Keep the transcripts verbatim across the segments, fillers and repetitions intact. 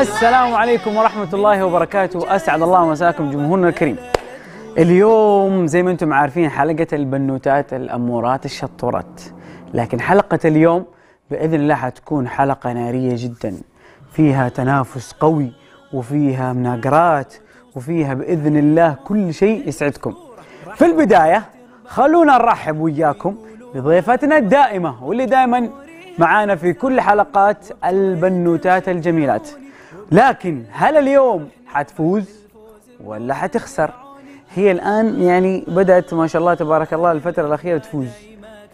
السلام عليكم ورحمة الله وبركاته، أسعد الله مساكم جمهورنا الكريم. اليوم زي ما أنتم عارفين حلقة البنوتات الأمورات الشطورات، لكن حلقة اليوم بإذن الله حتكون حلقة نارية جدا، فيها تنافس قوي وفيها مناقرات وفيها بإذن الله كل شيء يسعدكم. في البداية خلونا نرحب وياكم بضيفتنا الدائمة واللي دائما معانا في كل حلقات البنوتات الجميلات، لكن هل اليوم حتفوز ولا حتخسر؟ هي الآن يعني بدأت ما شاء الله تبارك الله الفترة الأخيرة تفوز،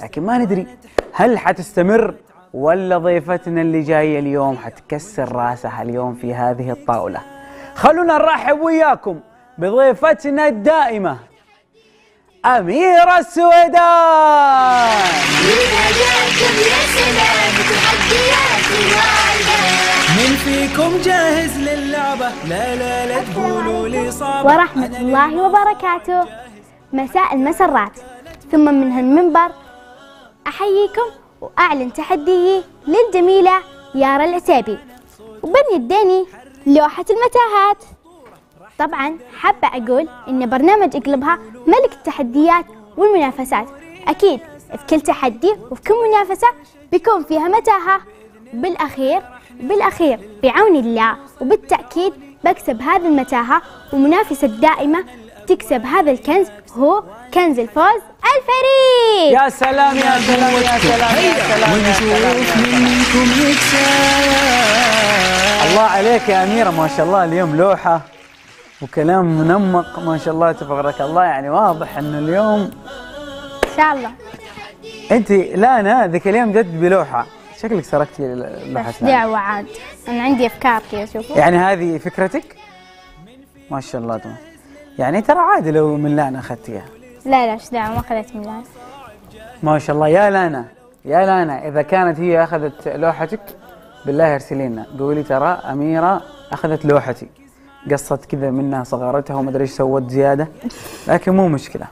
لكن ما ندري هل حتستمر ولا ضيفتنا اللي جاية اليوم حتكسر راسها اليوم في هذه الطاولة. خلونا نرحب وياكم بضيفتنا الدائمة أميرة السويدان. من فيكم جاهز للعبة؟ لا لا لا تقولوا لي صعب. ورحمة الله وبركاته. مساء المسرات، ثم من هالمنبر أحييكم وأعلن تحديي للجميلة يارا العتيبي وبني الديني لوحة المتاهات. طبعا حابة أقول إن برنامج اقلبها ملك التحديات والمنافسات، أكيد في كل تحدي وفي كل منافسة بيكون فيها متاهة. بالأخير بالأخير بعون الله وبالتأكيد بكسب هذه المتاهة، ومنافسة دائمة تكسب هذا الكنز، هو كنز الفوز الفريد. يا سلام يا سلام يا سلام يا سلام يا سلام. الله عليك يا أميرة، ما شاء الله اليوم لوحة وكلام منمق ما شاء الله تبارك الله، يعني واضح ان اليوم ان شاء الله انت. لا انا ذاك اليوم جت بلوحه، شكلك سرقتي لوحه. بس دعوه عاد، انا عندي افكار كذا. شوفوا يعني هذه فكرتك ما شاء الله تبارك، يعني ترى عادي لو من لانا اخذتيها. لا لا ايش دعوه، ما اخذت من لانا ما شاء الله. يا لانا يا لانا اذا كانت هي اخذت لوحتك بالله ارسلي لنا قولي ترى اميره اخذت لوحتي، قصت كذا منها صغارتها وما ادري ايش سوت زياده، لكن مو مشكله.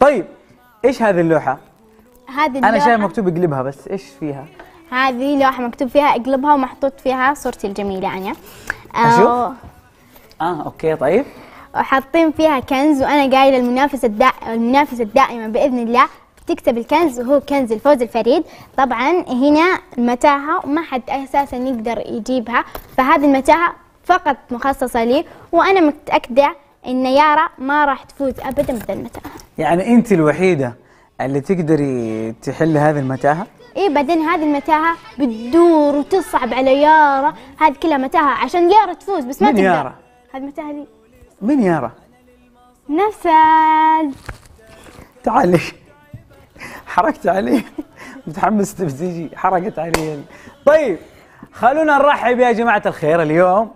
طيب ايش هذه اللوحه؟ هذه اللوحه انا شايف مكتوب اقلبها، بس ايش فيها؟ هذه لوحه مكتوب فيها اقلبها ومحطوط فيها صورتي الجميله انا. اشوف؟ اه اوكي طيب. وحاطين فيها كنز، وانا قايله المنافسه الدا... المنافسه الدائمه باذن الله تكسب الكنز وهو كنز الفوز الفريد. طبعا هنا المتاهه وما حد اساسا يقدر يجيبها، فهذه المتاهه فقط مخصصة لي، وأنا متأكدة إن يارا ما راح تفوز أبداً بهذه المتاهة. يعني أنت الوحيدة اللي تقدري تحل هذه المتاهة؟ إيه، بعدين هذه المتاهة بتدور وتصعب على يارا، هذه كلها متاهة عشان يارا تفوز بس ما تقدر. من يارا؟ هذه المتاهة لي. من يارا؟ نفسها. تعالي حركت علي متحمس تفزيجي، حركت علي. طيب خلونا نرحب يا جماعة الخير اليوم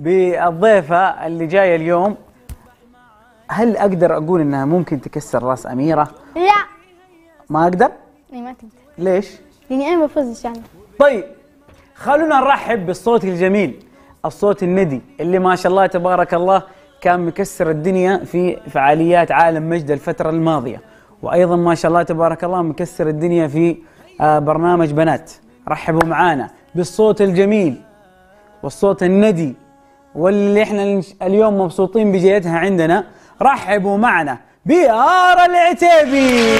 بالضيفة اللي جاية اليوم. هل أقدر أقول إنها ممكن تكسر رأس أميرة؟ لا ما أقدر؟ إي ما تقدر. ليش؟ لأني أنا بفوز إن شاء الله. طيب خلونا نرحب بالصوت الجميل، الصوت الندي اللي ما شاء الله تبارك الله كان مكسر الدنيا في فعاليات عالم مجدة الفترة الماضية، وأيضا ما شاء الله تبارك الله مكسر الدنيا في برنامج بنات. رحبوا معانا بالصوت الجميل والصوت الندي واللي احنا اليوم مبسوطين بجيتها عندنا. رحبوا معنا بيارا العتيبي.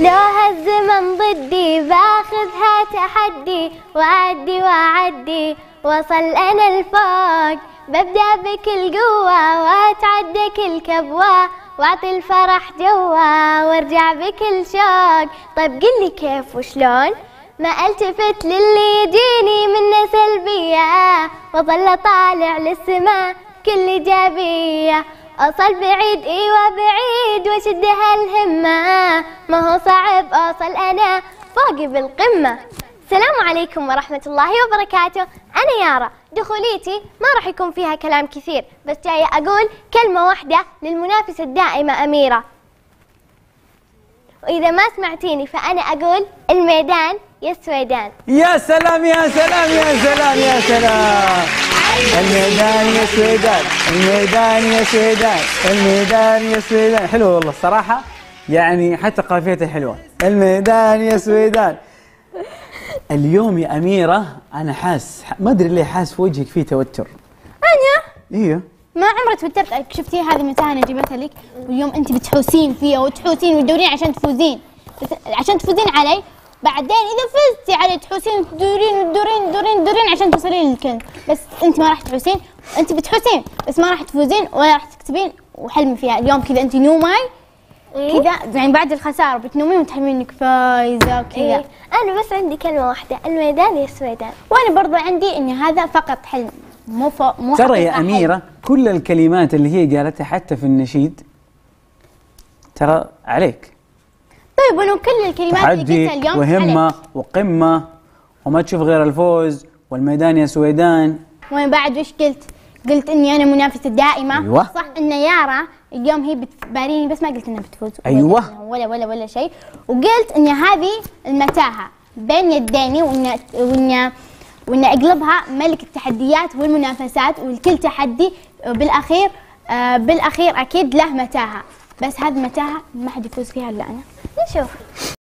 لو هالزمن ضدي باخذها تحدي، وأعدي وأعدي وصل أنا الفوق، ببدأ بكل قوة وأتعدى كل كبوة، واعطي الفرح جوا وارجع بكل شوق. طيب قل لي كيف وشلون؟ ما التفت للي يجيني منه سلبيه، واظل طالع للسماء كل ايجابيه، اوصل بعيد ايوه بعيد واشد هالهمه، ما هو صعب اوصل انا فوقي بالقمه. السلام عليكم ورحمه الله وبركاته، انا يارا. دخوليتي ما راح يكون فيها كلام كثير، بس جاية أقول كلمة واحدة للمنافسة الدائمة أميرة، وإذا ما سمعتيني فأنا أقول الميدان يا السويدان. يا سلام يا سلام يا سلام يا سلام. الميدان يا السويدان، الميدان يا السويدان، الميدان يا السويدان. حلوة والله الصراحة، يعني حتى قافيتها حلوة. الميدان يا سويدان. اليوم يا أميرة أنا حاس، ما أدري ليه حاس في وجهك فيه توتر. أنا؟ إيه ما عمري توترت. شفتي هذه المتاهة أنا جبتها لك، واليوم أنت بتحوسين فيها وتحوسين وتدورين عشان تفوزين، عشان تفوزين علي. بعدين إذا فزتي علي تحوسين تدورين وتدورين وتدورين وتدورين عشان توصلين للكنز، بس أنت ما راح تحوسين، أنت بتحوسين بس ما راح تفوزين ولا راح تكتبين. وحلمي فيها اليوم كذا أنت نوماي كذا، يعني بعد الخسارة بتنومين وتحلمين إنك فايزة وكذا. إيه. أنا بس عندي كلمة واحدة، الميدان يا سويدان. وأنا برضه عندي إن هذا فقط حلم، مو مو ترى يا أميرة حلم. كل الكلمات اللي هي قالتها حتى في النشيد ترى عليك. طيب ولو كل الكلمات اللي قلتها اليوم وهمة عليك. وقمة وما تشوف غير الفوز والميدان يا سويدان. وأنا بعد وش قلت؟ قلت إني أنا منافسة دائمة. أيوة. صح إن يارا اليوم هي بتباريني بس ما قلت انها بتفوز. ايوه ولا ولا ولا شيء. وقلت ان هذه المتاهه بين يديني، وان وان وان اقلبها ملك التحديات والمنافسات، والكل تحدي بالاخير آه بالاخير اكيد له متاهه، بس هذه المتاهه ما حد يفوز فيها الا انا. نشوف.